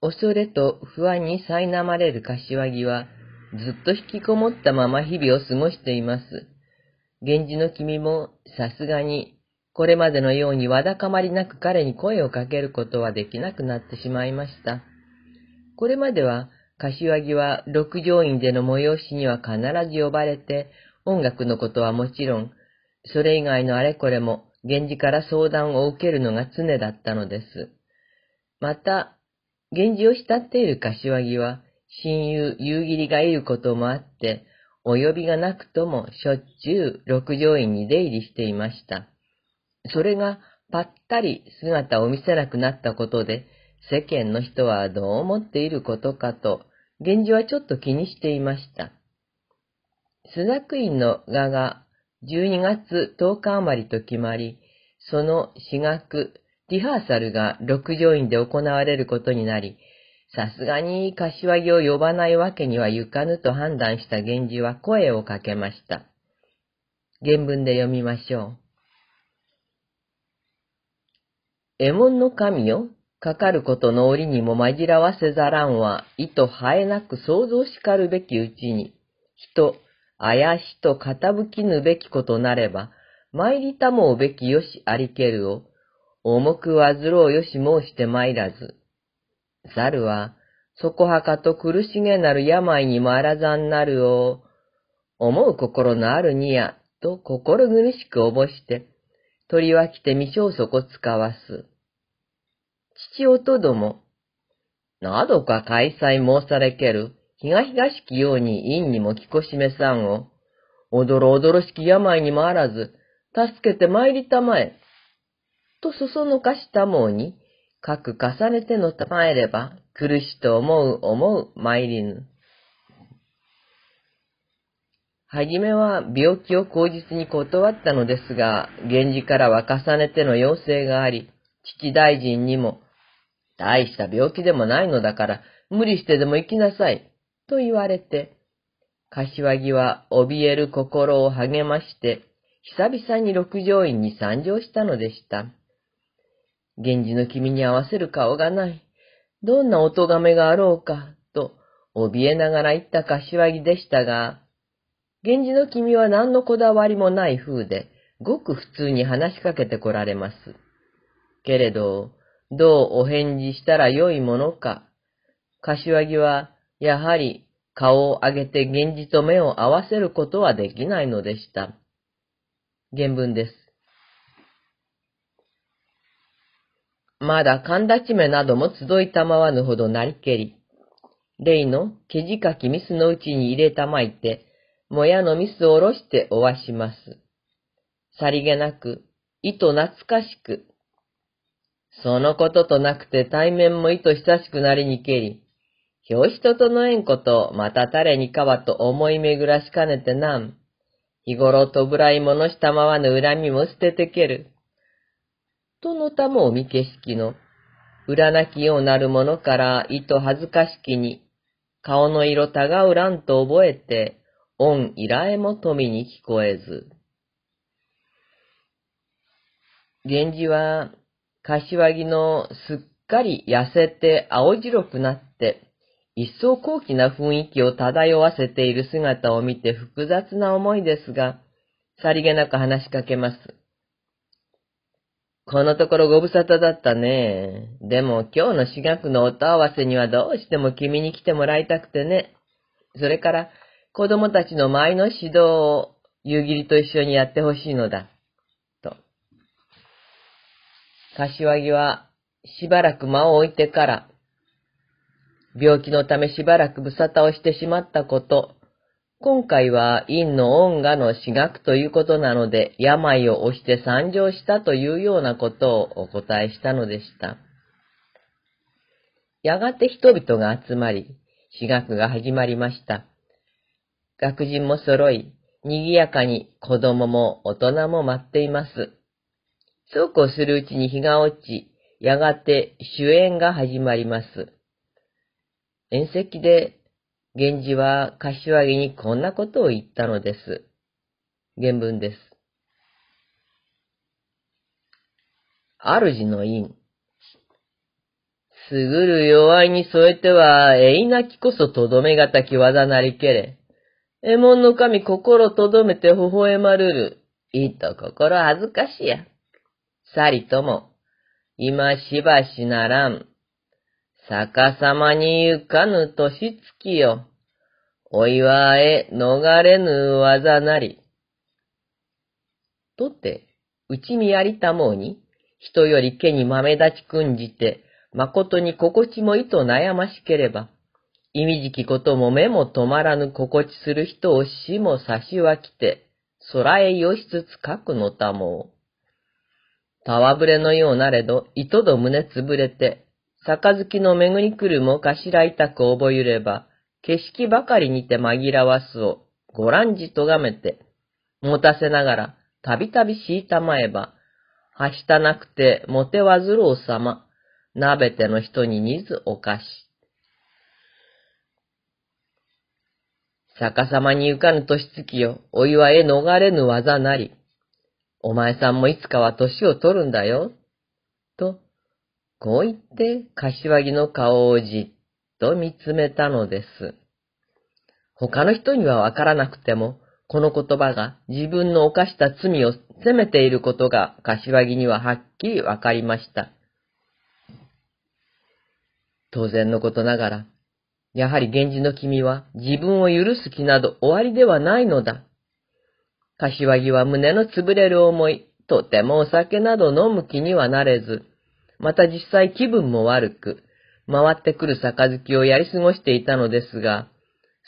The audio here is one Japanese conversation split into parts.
恐れと不安に苛まれる柏木は、ずっと引きこもったまま日々を過ごしています。源氏の君もさすがに、これまでのようにわだかまりなく彼に声をかけることはできなくなってしまいました。これまでは、柏木は六条院での催しには必ず呼ばれて、音楽のことはもちろん、それ以外のあれこれも、源氏から相談を受けるのが常だったのです。また、源氏を慕っている柏木は、親友夕霧がいることもあって、お呼びがなくともしょっちゅう六条院に出入りしていました。それがぱったり姿を見せなくなったことで、世間の人はどう思っていることかと、源氏はちょっと気にしていました。朱雀院の画が12月10日余りと決まり、その私学、リハーサルが六条院で行われることになり、さすがに柏木を呼ばないわけにはゆかぬと判断した源氏は声をかけました。原文で読みましょう。右衛門の神よ、かかることの折にも紛らわせざらんは、意と生えなく想像しかるべきうちに、人、怪しと傾きぬべきことなれば、参りたもうべきよしありけるを、重くわずろうよし申して参らず。猿は、そこはかと苦しげなる病にもあらざんなるを、思う心のあるにや、と心苦しくおぼして、鳥は来て未消息使わす。父おとども、などか開催申されける、ひがひがしきように院にもきこしめさんを、おどろおどろしき病にもあらず、助けて参りたまえ、とそそのかしたもうに、かく重ねてのたまえれば、苦しと思う参りぬ。はじめは病気を口実に断ったのですが、源氏からは重ねての要請があり、父大臣にも、大した病気でもないのだから、無理してでも行きなさい、と言われて、柏木は怯える心を励まして、久々に六条院に参上したのでした。源氏の君に合わせる顔がない。どんなお咎めがあろうか、と、怯えながら言った柏木でしたが、源氏の君は何のこだわりもない風で、ごく普通に話しかけてこられます。けれど、どうお返事したらよいものか、柏木は、やはり、顔を上げて源氏と目を合わせることはできないのでした。原文です。まだ神立ち目なども集いたまわぬほどなりけり。例のけじかきミスのうちに入れたまいて、もやのミスをおろしておわします。さりげなく、いと懐かしく。そのこととなくて対面もいと久しくなりにけり。表紙と整えんことまたたれにかわと思い巡らしかねてなん。日頃とぶらいものしたまわぬ恨みも捨ててける。とのたもお見景色の、裏なきようなるものからいと恥ずかしきに、顔の色たがうらんと覚えて、恩依頼も富に聞こえず。源氏は、柏木のすっかり痩せて青白くなって、一層高貴な雰囲気を漂わせている姿を見て複雑な思いですが、さりげなく話しかけます。このところご無沙汰だったね。でも今日の私学の音合わせにはどうしても君に来てもらいたくてね。それから子供たちの舞の指導を夕霧と一緒にやってほしいのだ。と。柏木はしばらく間を置いてから、病気のためしばらく無沙汰をしてしまったこと、今回は院の音楽の私学ということなので、病を押して参上したというようなことをお答えしたのでした。やがて人々が集まり、私学が始まりました。学人も揃い、賑やかに子供も大人も待っています。そうこうするうちに日が落ち、やがて酒宴が始まります。宴席で、源氏は柏木にこんなことを言ったのです。原文です。主の院。すぐる弱いに添えては、えいなきこそとどめがたき技なりけれ。えもんの神心とどめて微笑まるる。いと心恥ずかしや。さりとも、今しばしならん。逆さまにゆかぬ年月よ。お祝え逃れぬ技なり。とて、うちにありたもうに、人より毛に豆立ちくんじて、誠に心地もいと悩ましければ、意味じきことも目も止まらぬ心地する人を死も差し分きて、空へよしつつかくのたもう。たわぶれのようなれど、いとど胸つぶれて、杯のめぐりくるも頭痛く覚ゆれば、景色ばかりにて紛らわすを、ご覧じとがめて、持たせながら、たびたび敷いたまえば、はしたなくてもてわずろうさま、なべての人ににずおかし。逆さまにゆかぬ年月よ、お祝え逃れぬ技なり。お前さんもいつかは年を取るんだよ。と、こう言って柏木の顔をじっと見つめたのです。他の人にはわからなくても、この言葉が自分の犯した罪を責めていることが柏木にははっきりわかりました。当然のことながら、やはり源氏の君は自分を許す気など終わりではないのだ。柏木は胸のつぶれる思い、とてもお酒など飲む気にはなれず、また実際気分も悪く、回ってくる杯をやり過ごしていたのですが、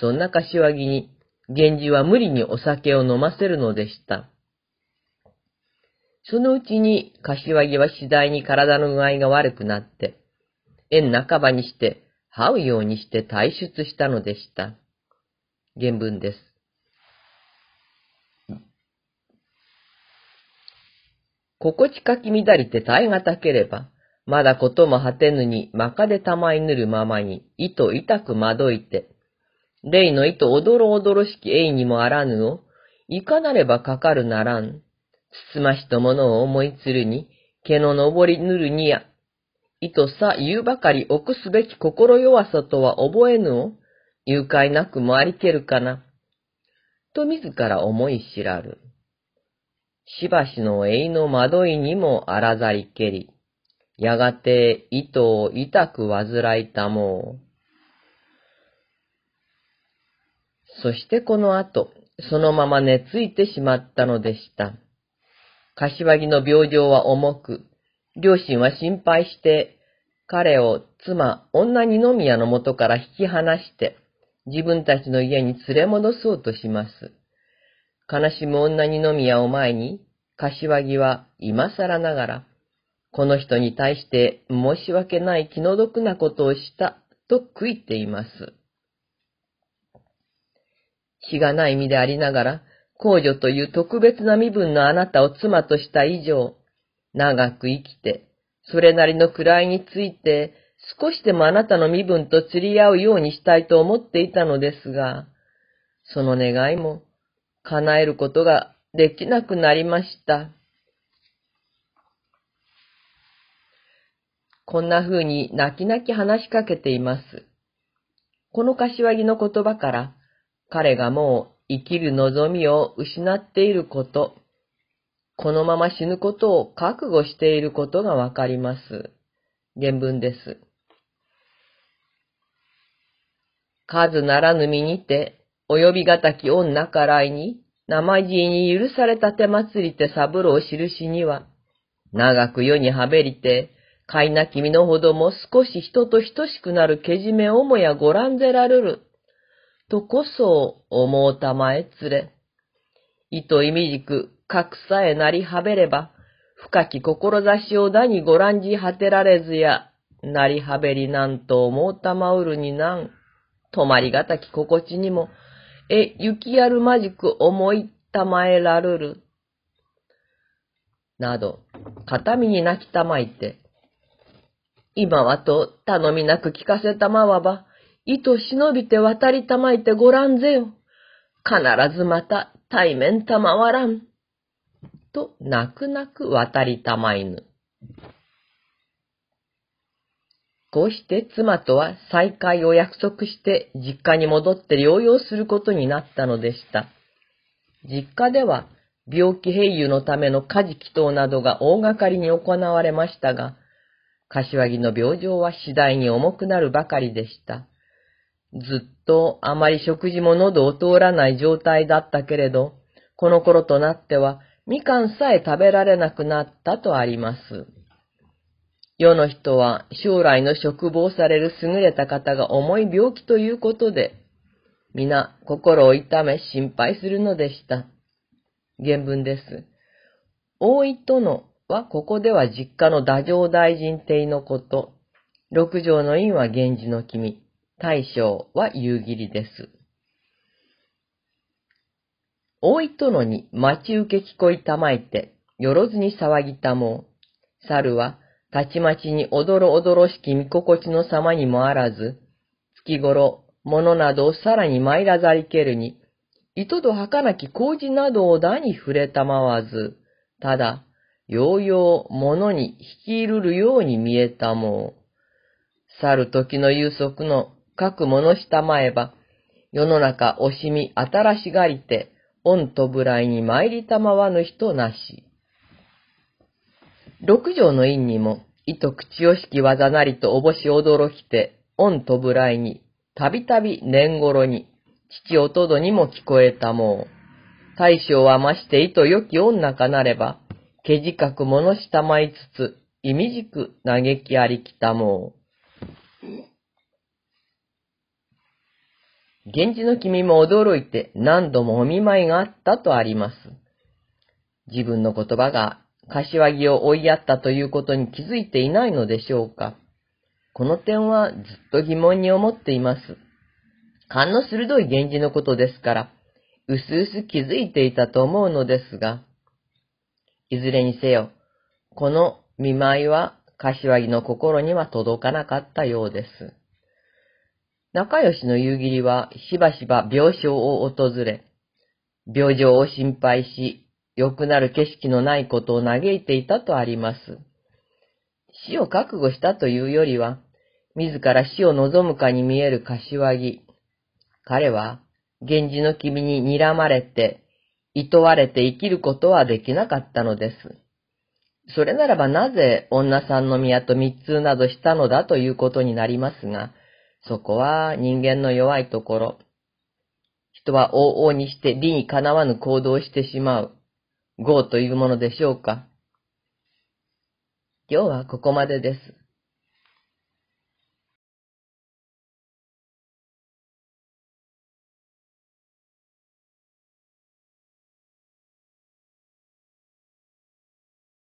そんな柏木に、源氏は無理にお酒を飲ませるのでした。そのうちに柏木は次第に体の具合が悪くなって、縁半ばにして、這うようにして退出したのでした。原文です。心地かき乱りて耐えがたければ、まだことも果てぬに、まかでたまいぬるままに、糸痛くまどいて、霊の意とおどろおどろしき栄にもあらぬを、いかなればかかるならん。つつましとものを思いつるに、毛の登りぬるにや、意とさ言うばかり臆すべき心弱さとは覚えぬを、誘拐なくもありけるかな。と自ら思い知らる。しばしの栄の惑いにもあらざりけり、やがて意と痛く患いたもう。そしてこの後、そのまま寝ついてしまったのでした。柏木の病状は重く、両親は心配して、彼を妻、女二宮の元から引き離して、自分たちの家に連れ戻そうとします。悲しむ女二宮を前に、柏木は今更ながら、この人に対して申し訳ない気の毒なことをした、と悔いています。気がない身でありながら、公女という特別な身分のあなたを妻とした以上、長く生きて、それなりの位について、少しでもあなたの身分と釣り合うようにしたいと思っていたのですが、その願いも叶えることができなくなりました。こんな風に泣き泣き話しかけています。この柏木の言葉から、彼がもう生きる望みを失っていること、このまま死ぬことを覚悟していることがわかります。原文です。数ならぬ身にて、及びがたき女からいに、生地に許された手祭りて三郎を印には、長く世にはべりて、かいなき身のほども少し人と等しくなるけじめをもやごらんぜらるる。とこそ思うたまえつれ、いといみじく格さえなりはべれば、深き志をだにご覧じ果てられずや、なりはべりなんと思うたまうるになん、止まりがたき心地にも、行きやるまじく思いたまえらるる。など、片身に泣きたまいて、今はと頼みなく聞かせたまわば、いと忍びて渡りたまいてごらんぜよ。必ずまた対面たまわらん。と、泣く泣く渡りたまいぬ。こうして妻とは再会を約束して実家に戻って療養することになったのでした。実家では病気併誘のための家事祈祷などが大掛かりに行われましたが、柏木の病状は次第に重くなるばかりでした。ずっとあまり食事も喉を通らない状態だったけれど、この頃となってはみかんさえ食べられなくなったとあります。世の人は将来の嘱望される優れた方が重い病気ということで、皆心を痛め心配するのでした。原文です。大井殿はここでは実家の太政大臣邸のこと。六条の院は源氏の君。大将は夕霧です。大井殿に待ち受け聞こいたまいて、よろずに騒ぎたもう。猿はたちまちにおどろおどろしき見心地の様にもあらず、月頃物などをさらにまいらざりけるに、糸と儚き麹などをだに触れたまわず、ただ、ようよう物に引き入るように見えたもう。去る時の夕息の各物したまえば、世の中惜しみ新しがりて、御弔いに参りたまわぬ人なし。六条の院にも、糸口惜しき技なりとおぼし驚きて、御弔いに、たびたび年頃に、父おとどにも聞こえたもう。大将はましていとよき女かなれば、けじかくものしたまいつつ、いみじく嘆きありきたもう。源氏の君も驚いて何度もお見舞いがあったとあります。自分の言葉が柏木を追いやったということに気づいていないのでしょうか。この点はずっと疑問に思っています。勘の鋭い源氏のことですから、うすうす気づいていたと思うのですが、いずれにせよ、この見舞いは柏木の心には届かなかったようです。仲良しの夕霧はしばしば病床を訪れ、病状を心配し、良くなる景色のないことを嘆いていたとあります。死を覚悟したというよりは、自ら死を望むかに見える柏木、彼は、源氏の君に睨まれて、厭われて生きることはできなかったのです。それならばなぜ女三宮と密通などしたのだということになりますが、そこは人間の弱いところ。人は往々にして理にかなわぬ行動をしてしまう、業というものでしょうか。今日はここまでです。